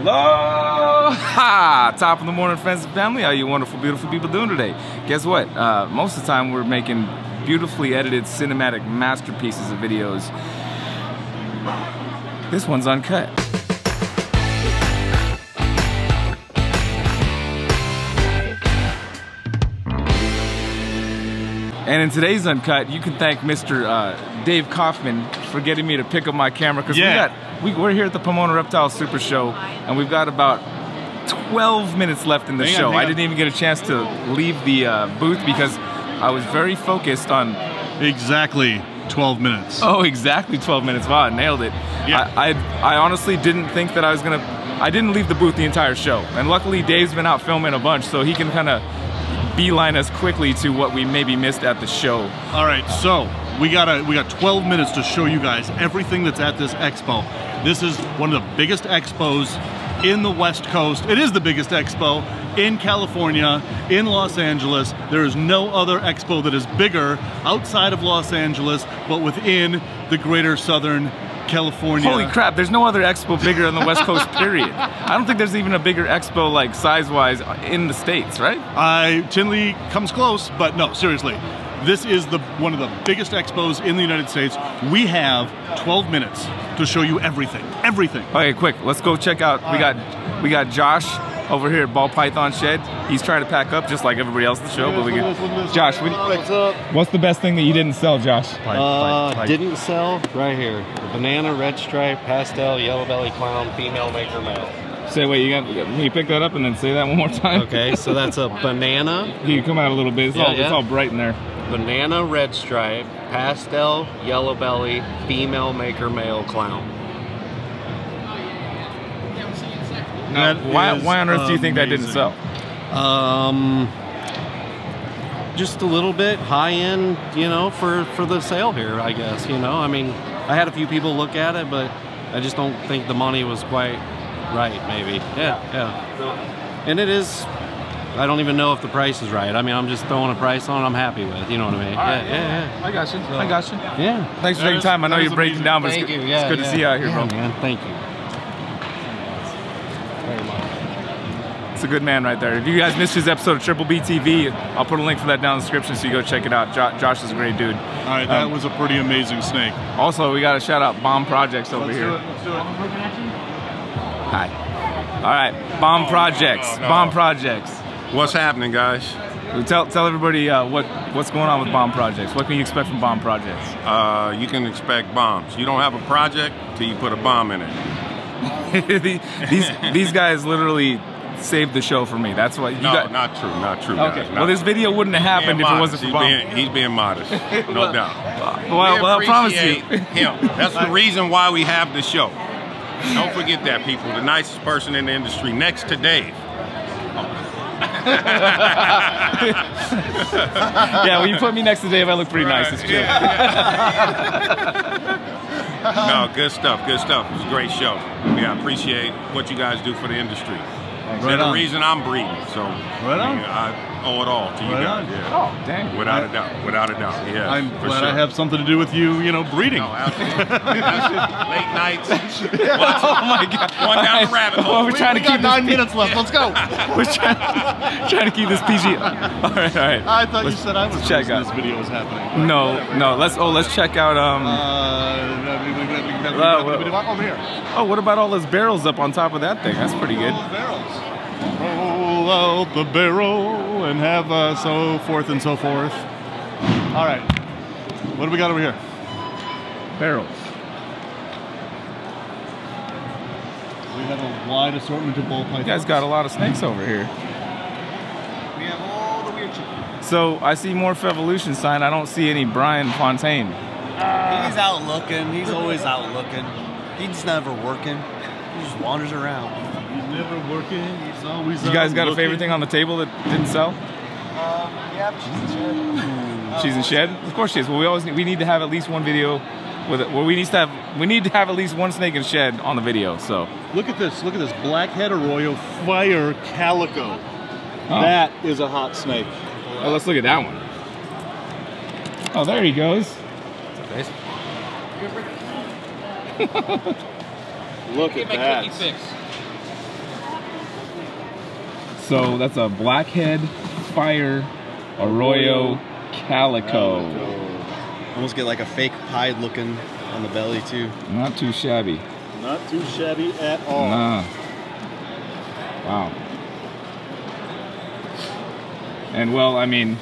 Aloha! Top of the morning, friends and family. How you wonderful, beautiful people doing today? Guess what? Most of the time we're making beautifully edited cinematic masterpieces of videos. This one's uncut. And in today's Uncut, you can thank Mr. Dave Kaufman for getting me to pick up my camera, because we're here at the Pomona Reptile Super Show, and we've got about 12 minutes left in the show. I didn't even get a chance to leave the booth because I was very focused on... Exactly 12 minutes. Oh, exactly 12 minutes. Wow, I nailed it. Yeah. I honestly didn't think that I was going to... I didn't leave the booth the entire show, and luckily Dave's been out filming a bunch, so he can kind of... beeline us quickly to what we maybe missed at the show. All right, so we got 12 minutes to show you guys everything that's at this expo. This is one of the biggest expos in the West Coast. It is the biggest expo in California, in Los Angeles. There is no other expo that is bigger outside of Los Angeles, but within the greater Southern California. Holy crap, there's no other expo bigger on the West Coast, period. I don't think there's even a bigger expo, like, size-wise in the States, right? Tinley comes close, but no, seriously. This is one of the biggest expos in the United States. We have 12 minutes to show you everything, everything. Okay, quick, let's go check out. We got Josh over here at Ball Python Shed. He's trying to pack up just like everybody else at the show, but we can. Josh, what's the best thing that you didn't sell, Josh? Didn't sell? Right here. The banana, red stripe, pastel, yellow belly clown, female maker male. Say, wait, you pick that up and then say that one more time? Okay, so that's a banana. You come out a little bit, it's all bright in there. Banana, red stripe, pastel, yellow belly, female maker male clown. Why on earth do you think that didn't sell? Just a little bit high end, you know, for the sale here, I guess, you know. I mean, I had a few people look at it, but I just don't think the money was quite right, maybe. Yeah. And it is, I don't even know if the price is right. I mean, I'm just throwing a price on I'm happy with, you know what I mean? Right, yeah. I got you, so, I got you. Yeah. Thanks for taking time. I know you're breaking down, but it's good to see you out here, bro. Man, thank you. It's a good man right there. If you guys missed his episode of Triple B TV, I'll put a link for that down in the description, so you go check it out. Josh is a great dude. All right, that was a pretty amazing snake. Also, we got to shout out Bomb Projects over here. Let's do it. Hi. All right, Bomb Projects. No. Bomb Projects. What's happening, guys? Tell everybody what's going on with Bomb Projects. What can you expect from Bomb Projects? You can expect bombs. You don't have a project till you put a bomb in it. these guys literally saved the show for me. That's why. Not true. Okay. Guys, well, this video wouldn't have happened if it wasn't for Bob. He's being modest, no doubt. Well, I promise you. That's the reason why we have the show. Don't forget that, people. The nicest person in the industry, next to Dave. Yeah, well, you put me next to Dave, I look pretty nice. It's true. No, good stuff. Good stuff. It was a great show. Yeah, I appreciate what you guys do for the industry. Right, the reason I'm breeding, so I owe it all to you guys. Yeah. Oh, dang. Without a doubt. Yeah. I'm glad I have something to do with you breeding. No, absolutely. Late nights. Oh my God. One down the rabbit hole. Well, we got 9 minutes left. Let's go. We're trying to keep this PG. All right. I thought you said I was check out. This video was happening. No. Let's check out. Over here. Oh, what about all those barrels up on top of that thing? That's pretty good. Roll out the barrel and have so forth and so forth. All right, what do we got over here? Barrels. We have a wide assortment of bull pythons. You guys got a lot of snakes over here. We have all the weird shit. So I see Morph Evolution sign. I don't see any Brian Fontaine. He's out looking. He's always out looking. He's never working. He just wanders around. He's never working, he's always You guys got looking. A favorite thing on the table that didn't sell? Yeah, cheese and shed. Cheese and shed? Of course she is. Well, we need to have at least one video with it. Well, we need to have at least one snake and shed on the video, so. Look at this blackhead arroyo fire calico. Oh. That is a hot snake. Oh, let's look at that one. Oh, there he goes. That's nice. Look at that. So that's a blackhead, fire, arroyo, calico. Almost get like a fake hide looking on the belly too. Not too shabby. Not too shabby at all. Nah. Wow. And well, I mean,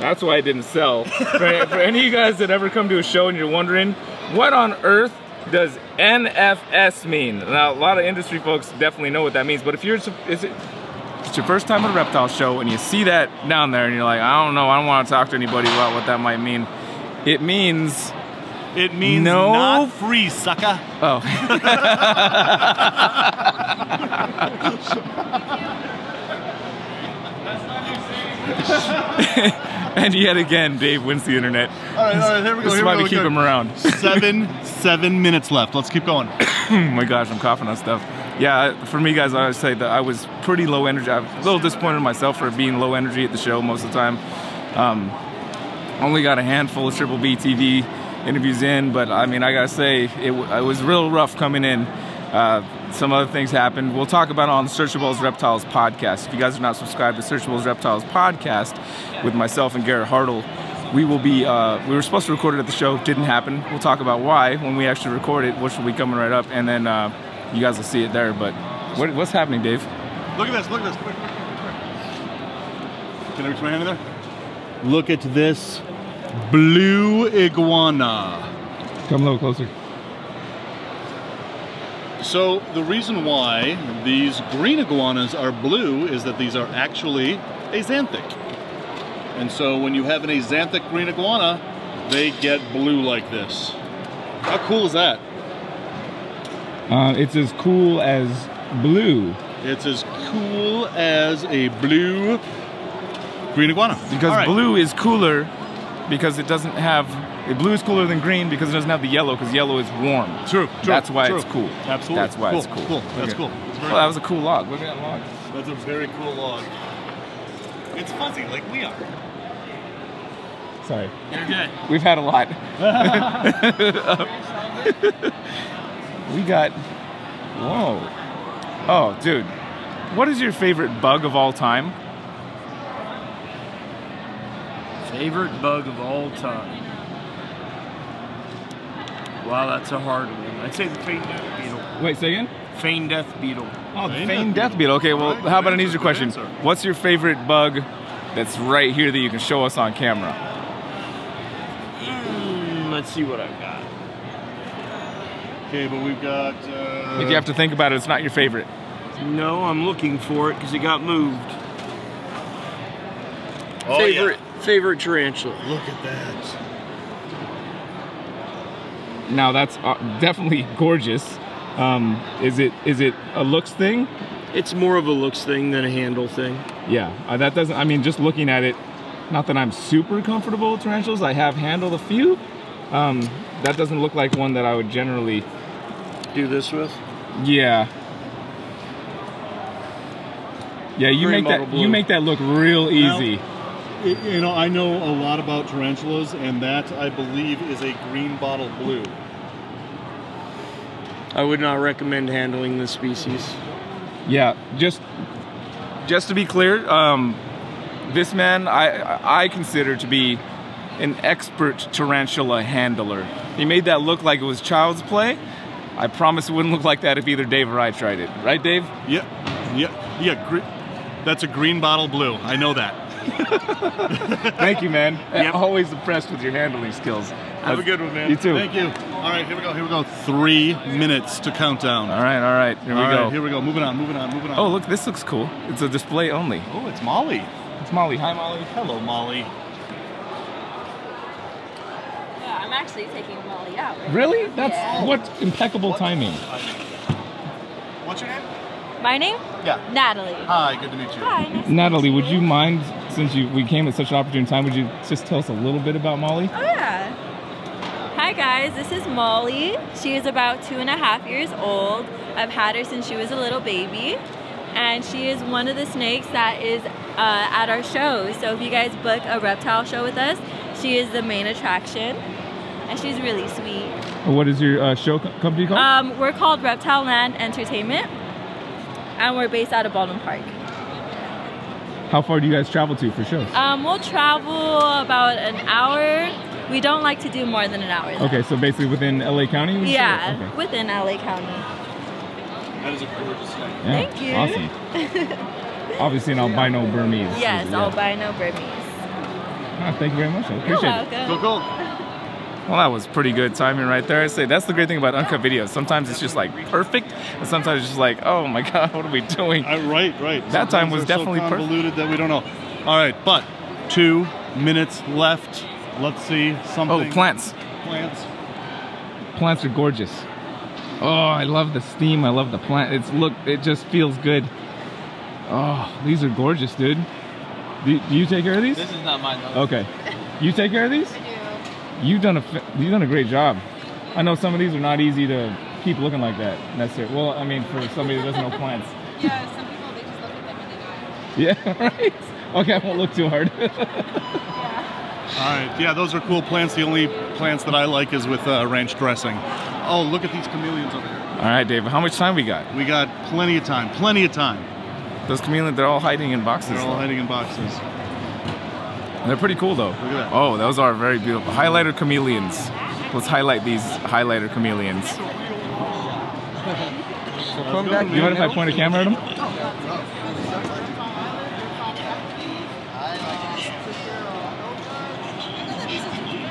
that's why I didn't sell. For any of you guys that ever come to a show and you're wondering, what on earth does NFS mean? Now, a lot of industry folks definitely know what that means, but if you're, it's your first time at a reptile show and you see that down there and you're like, I don't know, I don't want to talk to anybody about what that might mean. It means... it means no, not free, sucker. Oh. And yet again, Dave wins the internet. All right, here we go. This is why we keep him around. Seven minutes left. Let's keep going. Oh my gosh, I'm coughing on stuff. Yeah, for me, guys, I always say that I was pretty low energy. I was a little disappointed in myself for being low energy at the show most of the time. Only got a handful of Triple B TV interviews in, but I mean, I gotta say, it was real rough coming in. Some other things happened. We'll talk about it on the Searchables Reptiles podcast. If you guys are not subscribed to Searchables Reptiles podcast with myself and Garrett Hartle, we will be, we were supposed to record it at the show, didn't happen. We'll talk about why when we actually record it, which will be coming right up, and then you guys will see it there. But what's happening, Dave? Look at this, look at this. Quick. Can I reach my hand in there? Look at this blue iguana. Come a little closer. So the reason why these green iguanas are blue is that these are actually azanthic. And so when you have an azanthic green iguana, they get blue like this. How cool is that? It's as cool as blue. It's as cool as a blue green iguana. Because blue is cooler because it doesn't have... blue is cooler than green because it doesn't have the yellow, because yellow is warm. True. That's why it's cool. Absolutely. That's why it's cool. That's cool. Well, that was a cool log. Look at that log. That's a very cool log. It's fuzzy like we are. Sorry. You're good. We've had a lot. We got... whoa. Oh, dude. What is your favorite bug of all time? Favorite bug of all time. Wow, that's a hard one. I'd say the feigned death beetle. Wait, say again? Feigned death beetle. Oh, the feigned death beetle. Okay, well, how about an easier question? What's your favorite bug that's right here that you can show us on camera? Let's see what I've got. Okay, but we've got... if you have to think about it, it's not your favorite. No, I'm looking for it because it got moved. Oh, favorite tarantula. Look at that. Now that's definitely gorgeous. Is it a looks thing? It's more of a looks thing than a handle thing. Yeah, that doesn't, I mean, just looking at it, not that I'm super comfortable with tarantulas. I have handled a few. That doesn't look like one that I would generally do this with. Yeah. Yeah, you make that look real easy. Well, you know, I know a lot about tarantulas, and that, I believe, is a green bottle blue. I would not recommend handling this species. Yeah, just to be clear, this man I consider to be an expert tarantula handler. He made that look like it was child's play. I promise it wouldn't look like that if either Dave or I tried it. Right, Dave? Yeah, yeah, yeah. That's a green bottle blue. I know that. Thank you, man. Yep. Always impressed with your handling skills. Have a good one, man. You too. Thank you. All right, here we go. Here we go. 3 minutes to count down. All right, all right. Here we go. Moving on. Moving on. Moving on. Oh, look, this looks cool. It's a display only. Oh, it's Molly. It's Molly. Hi, Molly. Hello, Molly. Yeah, I'm actually taking Molly out. Really? That's what impeccable timing. What's your name? My name? Yeah. Natalie. Hi, good to meet you. Hi. Nice Natalie, would you mind, since we came at such an opportune time, would you just tell us a little bit about Molly? Oh, yeah. Hi, guys. This is Molly. She is about 2.5 years old. I've had her since she was a little baby. And she is one of the snakes that is at our show. So if you guys book a reptile show with us, she is the main attraction. And she's really sweet. What is your show company called? We're called Reptile Land Entertainment. and we're based out of Baldwin Park. How far do you guys travel to for shows? We'll travel about an hour. We don't like to do more than an hour, though. Okay, so basically within LA County? Yeah, okay. Within LA County. That is a gorgeous night. Yeah. Thank you. Awesome. Obviously an albino Burmese. Yes, yeah. Albino Burmese. Oh, thank you very much. I appreciate it. You're welcome. Cool. Well, that was pretty good timing right there. I say that's the great thing about uncut videos. Sometimes it's just like perfect, and sometimes it's just like, oh my god, what are we doing? Right. That sometimes time was definitely so convoluted that we don't know. All right, but 2 minutes left. Let's see something. Oh, plants. Plants. Plants are gorgeous. Oh, I love the steam. I love the plant. It's look. It just feels good. Oh, these are gorgeous, dude. Do you take care of these? This is not mine, though. Okay. You take care of these? You've done a great job. I know some of these are not easy to keep looking like that necessarily. Well, I mean, for somebody that doesn't know plants. Yeah, some people, they just look at them and they die. Yeah, right? Okay, I won't look too hard. All right, yeah, those are cool plants. The only plants that I like is with ranch dressing. Oh, look at these chameleons over here. All right, Dave, how much time we got? We got plenty of time, plenty of time. Those chameleons, they're all hiding in boxes. They're all hiding in boxes. They're pretty cool though. Look at that. Oh, those are very beautiful. Highlighter chameleons. Let's highlight these highlighter chameleons. So come back. You mind if I point a camera at them?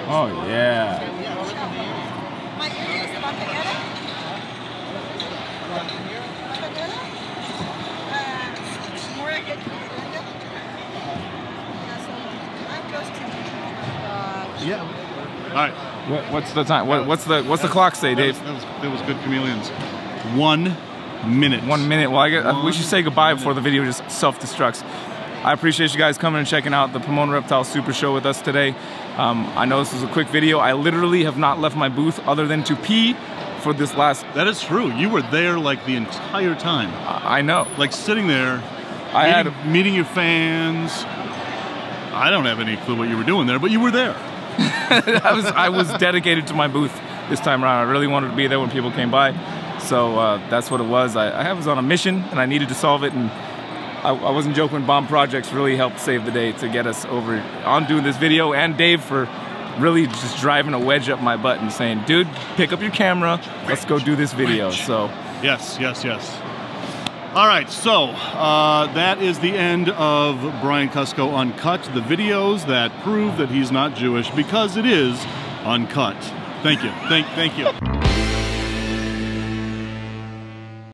Oh yeah. Yeah. All right. What's the time? What's the clock say, Dave? That was good chameleons. 1 minute. 1 minute. Well, we should say goodbye before the video just self-destructs. I appreciate you guys coming and checking out the Pomona Reptile Super Show with us today. I know this was a quick video. I literally have not left my booth other than to pee for this last. That is true. You were there like the entire time. I know. Like sitting there. Meeting your fans. I don't have any clue what you were doing there, but you were there. I was dedicated to my booth this time around. I really wanted to be there when people came by, so that's what it was. I was on a mission and I needed to solve it, and I wasn't joking. Bomb Projects really helped save the day to get us over on doing this video, and Dave for really just driving a wedge up my butt and saying, dude, pick up your camera, let's go do this video. So yes. All right, so that is the end of Brian Kusko Uncut, the videos that prove that he's not Jewish because it is uncut. Thank you. Thank you.